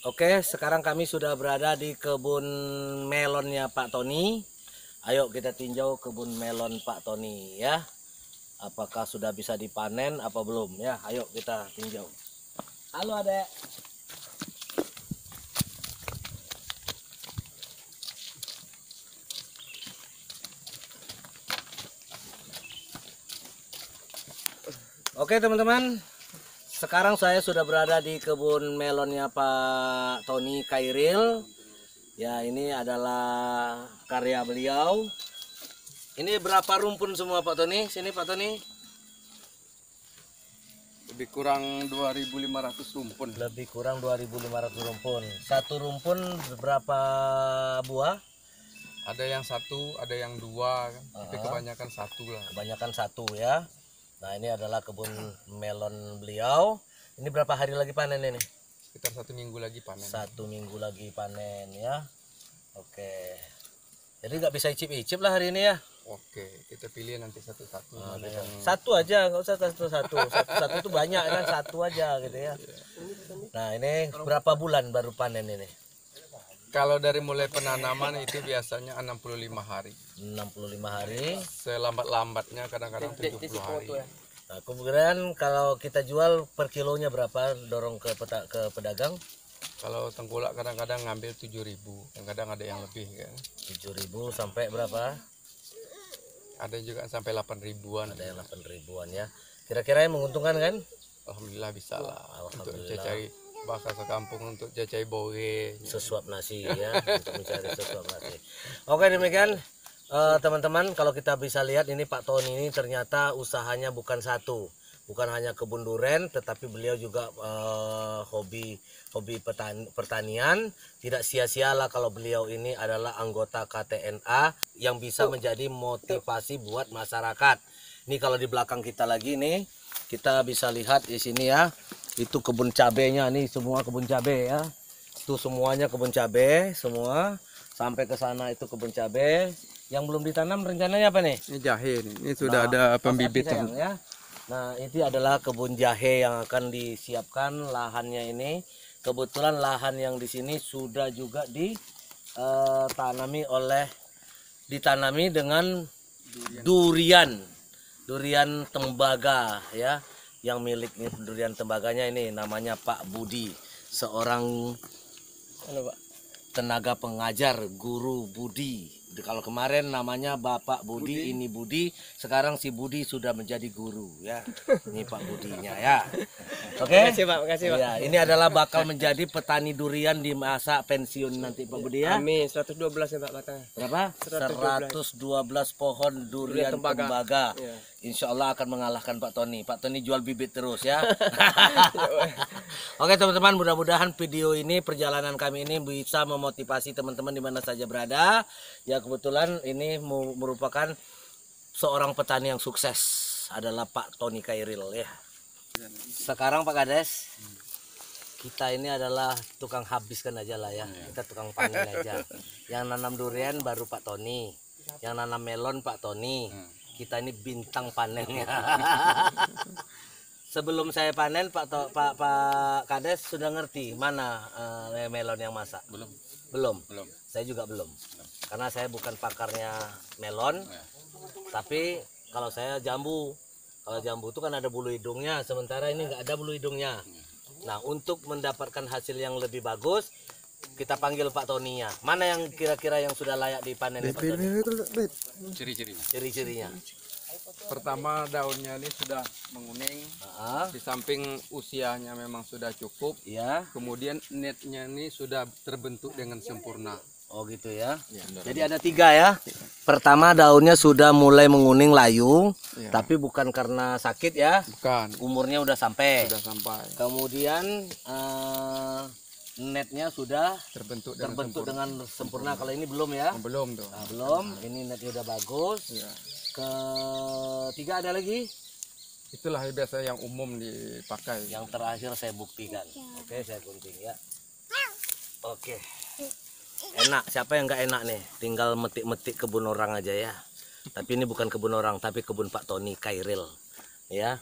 Oke, sekarang kami sudah berada di kebun melonnya Pak Toni. Ayo kita tinjau kebun melon Pak Toni ya. Apakah sudah bisa dipanen apa belum ya? Ayo kita tinjau. Halo Adek. Oke teman-teman, sekarang saya sudah berada di kebun melonnya Pak Toni Kairil. Ya, ini adalah karya beliau. Ini berapa rumpun semua Pak Toni? Sini Pak Toni. Lebih kurang 2.500 rumpun. Lebih kurang 2.500 rumpun. Satu rumpun berapa buah? Ada yang satu, ada yang dua kan. Tapi kebanyakan satu lah. Kebanyakan satu ya. Nah, ini adalah kebun melon beliau. Ini berapa hari lagi panen ini? Sekitar 1 minggu lagi panen. 1 minggu lagi panen ya. Oke. Jadi nggak bisa icip-icip lah hari ini ya. Oke, kita pilih nanti satu-satu. Nah, ya. Satu aja, nggak usah satu-satu. Satu-satu itu banyak kan, satu aja gitu ya. Nah, ini berapa bulan baru panen ini? Kalau dari mulai penanaman itu biasanya 65 hari. 65 hari. Selambat-lambatnya kadang-kadang 70 hari. Nah, kemudian kalau kita jual per kilonya berapa dorong ke pedagang? Kalau tengkulak kadang-kadang ngambil 7.000, kadang-kadang ada yang lebih kan. 7.000 sampai berapa? Ada juga sampai 8.000-an. Ada yang 8.000-an ya. Kira-kira yang menguntungkan kan? Alhamdulillah bisa lah. Alhamdulillah. Untuk bahasa sekampung untuk jajai bore sesuap nasi ya, untuk mencari sesuap nasi. Oke, demikian teman-teman, kalau kita bisa lihat ini Pak Toni ini ternyata usahanya bukan satu, bukan hanya kebun duren, tetapi beliau juga hobi pertanian. Tidak sia-sialah kalau beliau ini adalah anggota KTNA yang bisa menjadi motivasi buat masyarakat. Ini kalau di belakang kita lagi nih, kita bisa lihat di sini ya. Itu kebun cabenya, nih semua kebun cabe ya. Itu semuanya kebun cabe semua. Sampai ke sana itu kebun cabe. Yang belum ditanam rencananya apa nih? Ini jahe nih. Ini sudah ada pembibitan ya. Nah, itu adalah kebun jahe yang akan disiapkan lahannya ini. Kebetulan lahan yang di sini sudah juga ditanami dengan durian tembaga ya. Yang milik durian tembaganya ini namanya Pak Budi, seorang tenaga pengajar, guru Budi. Kalau kemarin namanya Bapak Budi, ini Budi, sekarang si Budi sudah menjadi guru ya. Ini Pak Budinya ya. Oke. Makasih Pak. Ya, ini adalah bakal menjadi petani durian di masa pensiun nanti Pak Budi ya. Amin. 112 ya Pak batangnya. Berapa? 112 pohon durian tembaga. Ya. Insya Allah akan mengalahkan Pak Toni. Pak Toni jual bibit terus ya. Oke teman-teman, mudah-mudahan video ini, perjalanan kami ini bisa memotivasi teman-teman di mana saja berada. Ya, kebetulan ini merupakan seorang petani yang sukses, adalah Pak Toni Kairil ya. Sekarang Pak Kades, kita ini adalah tukang habiskan aja lah ya. Kita tukang panen aja. Yang nanam durian baru Pak Toni, yang nanam melon Pak Toni. Kita ini bintang panennya. Sebelum saya panen, Pak Kades sudah ngerti mana melon yang masak? Belum. Saya juga belum. Karena saya bukan pakarnya melon, ya. Tapi kalau saya jambu. Kalau jambu itu kan ada bulu hidungnya, sementara ini nggak ada bulu hidungnya. Ya. Nah, untuk mendapatkan hasil yang lebih bagus, kita panggil Pak Toninya. Mana yang kira-kira yang sudah layak dipanen Pak Toni? Ciri-cirinya. Pertama, daunnya ini sudah menguning. Di samping usianya memang sudah cukup. Ya. Kemudian netnya ini sudah terbentuk dengan sempurna. Oh gitu ya. Jadi ada 3 ya. Pertama, daunnya sudah mulai menguning layu, ya. Tapi bukan karena sakit ya. Bukan. Umurnya udah sampai. Kemudian netnya sudah terbentuk dengan sempurna. Kalau ini belum ya? Belum tuh. Nah, belum. Ini netnya udah bagus. Ya. Ketiga ada lagi? Itulah biasa yang umum dipakai. Yang terakhir saya buktikan. Oke, saya gunting ya. Oke. Enak. Siapa yang nggak enak nih? Tinggal metik-metik kebun orang aja ya. Tapi ini bukan kebun orang, tapi kebun Pak Toni Kairil ya.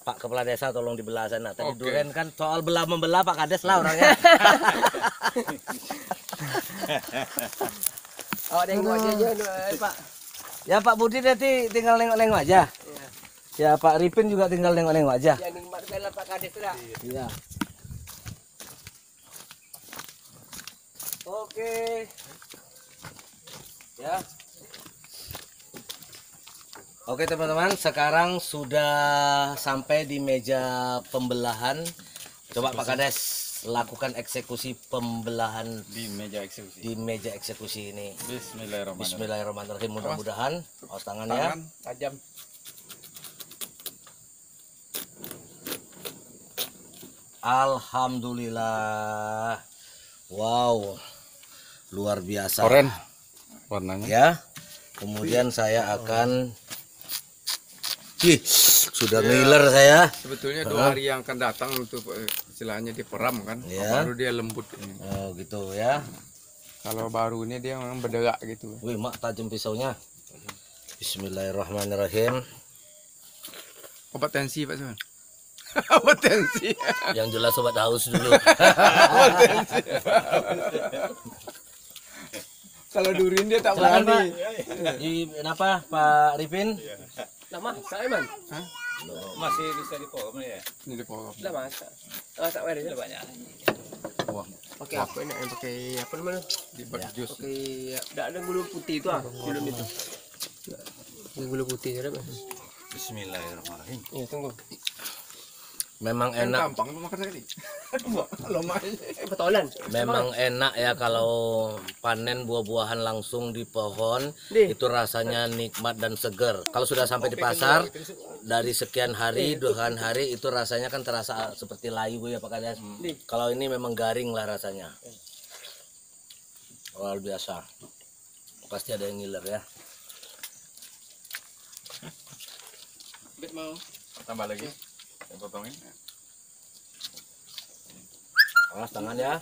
Pak Kepala Desa tolong dibelah sana. Tadi okay. Durian kan soal belah membelah, Pak Kades lah orangnya. Oh, nengok aja Pak. Ya Pak Budi nanti tinggal nengok-nengok aja. Ya. Ya Pak Ripin juga tinggal nengok-nengok aja. Ya nikmatkan lah Pak Kades lah. Iya. Oke. Ya. Oke teman-teman, sekarang sudah sampai di meja pembelahan. Coba Pak Kades lakukan eksekusi pembelahan di meja eksekusi ini. Bismillahirrahmanirrahim. Bismillahirrahmanirrahim. Mudah-mudahan awas tangannya. Tangan tajam. Alhamdulillah. Wow. Luar biasa. Oren warnanya. Ya. Kemudian saya akan sudah ngiler ya, saya. Sebetulnya dua hari yang akan datang untuk istilahnya diperam kan, ya. Baru dia lembut. Oh gitu ya. Kalau baru ini dia memang berderak gitu. Wih mak, tajam pisaunya. Bismillahirrahmanirrahim. Obat tensi Pak Suman. Obat tensi. Yang jelas obat haus dulu. Obat tensi. Kalau durian dia tak berani. Kenapa Pak Arifin? Lama, saya man. Hah? Masih bisa dipokom ya? Ini dipokom. Udah masak. Masak waris udah banyak. Wah. Pakai apa ini? Pakai apa namanya? Dibuat jus. Pakai enggak ada gula putih itu ah, gulung itu. Gula putih ada, Mas. Bismillahirrahmanirrahim. Iya, tunggu. Memang enak. Gampang makan sekali. Betulan. Memang enak ya kalau panen buah-buahan langsung di pohon, itu rasanya nikmat dan segar. Kalau sudah sampai di pasar dari sekian hari, 2 hari itu rasanya kan terasa seperti layu ya Pak Kades. Kalau ini memang garing lah rasanya. Luar biasa. Pasti ada yang ngiler ya. Bit mau tambah lagi. Potongin. Awas tangan ya.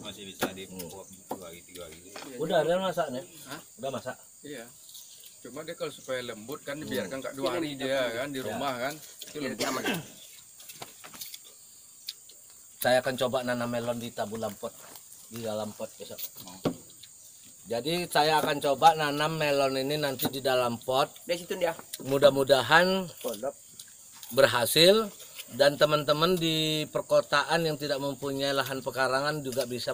Masih bisa dibuat 2 hari 3 hari. Udah ada masak nih. Hah? Udah masak. Iya. Cuma dia kalau supaya lembut kan dibiarkan enggak 2 hari dia kan di rumah kan. Itu lembut amat. Saya akan coba nanam melon di tabulampot. Di dalam pot besok. Jadi saya akan coba nanam melon ini nanti di dalam pot. Di situ dia. Mudah-mudahan berhasil dan teman-teman di perkotaan yang tidak mempunyai lahan pekarangan juga bisa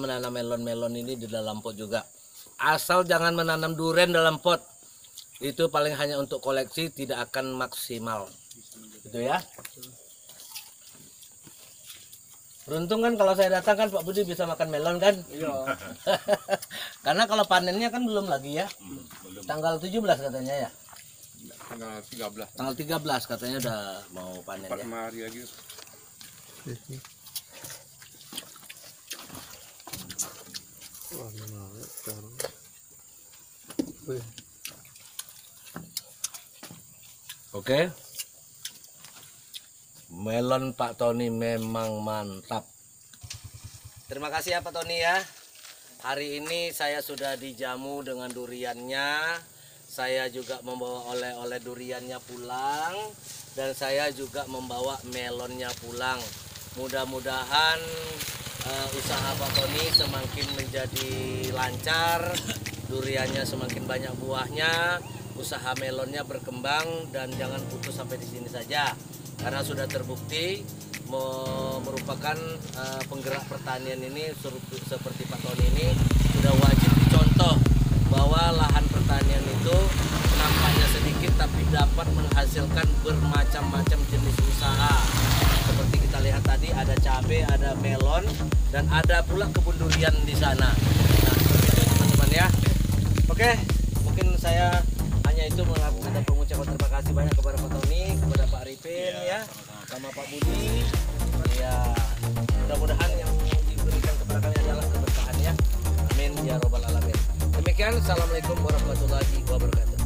menanam melon-melon ini di dalam pot juga. Asal jangan menanam durian dalam pot. Itu paling hanya untuk koleksi, tidak akan maksimal. Gitu ya. Beruntung kan kalau saya datang kan Pak Budi bisa makan melon kan? Iya. Karena kalau panennya kan belum lagi ya. Belum. Tanggal 17 katanya ya. Tanggal 13. Tanggal 13 katanya udah mau panen 4 ya. 4 hari lagi. Wah, menarik sekarang. Oke. Melon Pak Toni memang mantap. Terima kasih ya Pak Toni ya. Hari ini saya sudah dijamu dengan duriannya. Saya juga membawa oleh-oleh duriannya pulang. Dan saya juga membawa melonnya pulang. Mudah-mudahan usaha Pak Toni semakin menjadi lancar. Duriannya semakin banyak buahnya. Usaha melonnya berkembang. Dan jangan putus sampai di sini saja. Karena sudah terbukti merupakan penggerak pertanian ini seperti Pak Toni ini sudah wajib dicontoh bahwa lahan pertanian itu nampaknya sedikit tapi dapat menghasilkan bermacam-macam jenis usaha. Seperti kita lihat tadi ada cabai, ada melon, dan ada pula kebun durian di sana. Nah, seperti itu teman-teman ya. Oke, mungkin saya itu ada pengucapan terima kasih banyak kepada Pak Toni, kepada Pak Ripin ya, sama Pak Budi. Ya, mudah-mudahan yang diberikan kepada kalian adalah keberkahan ya. Amin ya robbal alamin. Demikian, assalamualaikum warahmatullahi wabarakatuh.